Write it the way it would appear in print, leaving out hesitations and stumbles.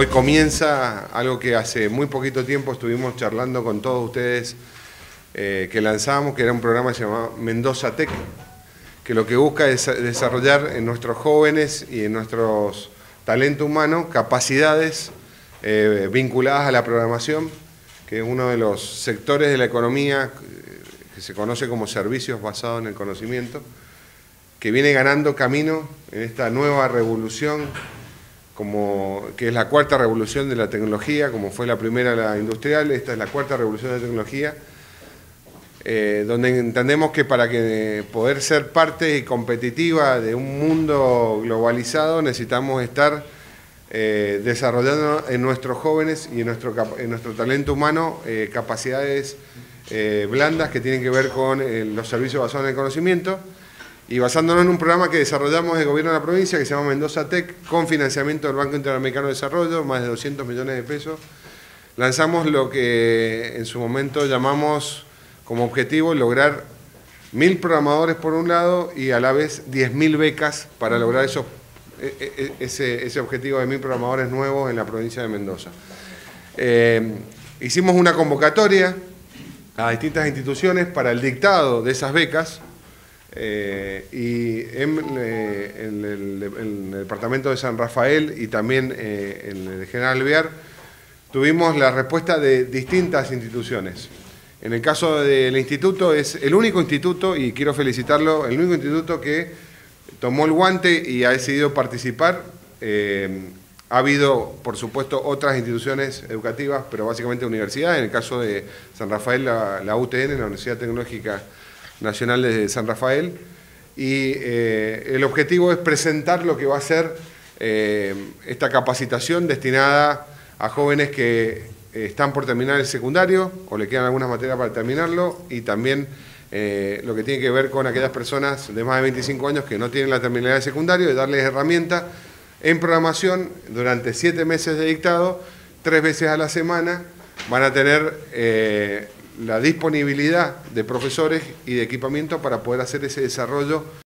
Hoy comienza algo que hace muy poquito tiempo estuvimos charlando con todos ustedes que lanzamos, que era un programa llamado Mendoza Tech, que lo que busca es desarrollar en nuestros jóvenes y en nuestros talento humano capacidades vinculadas a la programación, que es uno de los sectores de la economía que se conoce como servicios basados en el conocimiento, que viene ganando camino en esta nueva revolución, que es la cuarta revolución de la tecnología, como fue la primera la industrial, esta es la cuarta revolución de la tecnología, donde entendemos que para que poder ser parte y competitiva de un mundo globalizado necesitamos estar desarrollando en nuestros jóvenes y en nuestro talento humano capacidades blandas que tienen que ver con los servicios basados en el conocimiento, y basándonos en un programa que desarrollamos el gobierno de la provincia que se llama Mendoza Tech, con financiamiento del Banco Interamericano de Desarrollo, más de 200 millones de pesos, lanzamos lo que en su momento llamamos como objetivo lograr 1000 programadores por un lado y a la vez 10.000 becas para lograr ese objetivo de 1000 programadores nuevos en la provincia de Mendoza. Hicimos una convocatoria a distintas instituciones para el dictado de esas becas y en el departamento de San Rafael y también en el General Alvear tuvimos la respuesta de distintas instituciones. En el caso del instituto, es el único instituto, y quiero felicitarlo, el único instituto que tomó el guante y ha decidido participar. Ha habido, por supuesto, otras instituciones educativas, pero básicamente universidades. En el caso de San Rafael, la UTN, la Universidad Tecnológica Nacionales de San Rafael. Y el objetivo es presentar lo que va a ser esta capacitación destinada a jóvenes que están por terminar el secundario o le quedan algunas materias para terminarlo, y también lo que tiene que ver con aquellas personas de más de 25 años que no tienen la terminalidad de secundario, y darles herramientas en programación durante 7 meses de dictado, 3 veces a la semana. Van a tener la disponibilidad de profesores y de equipamiento para poder hacer ese desarrollo.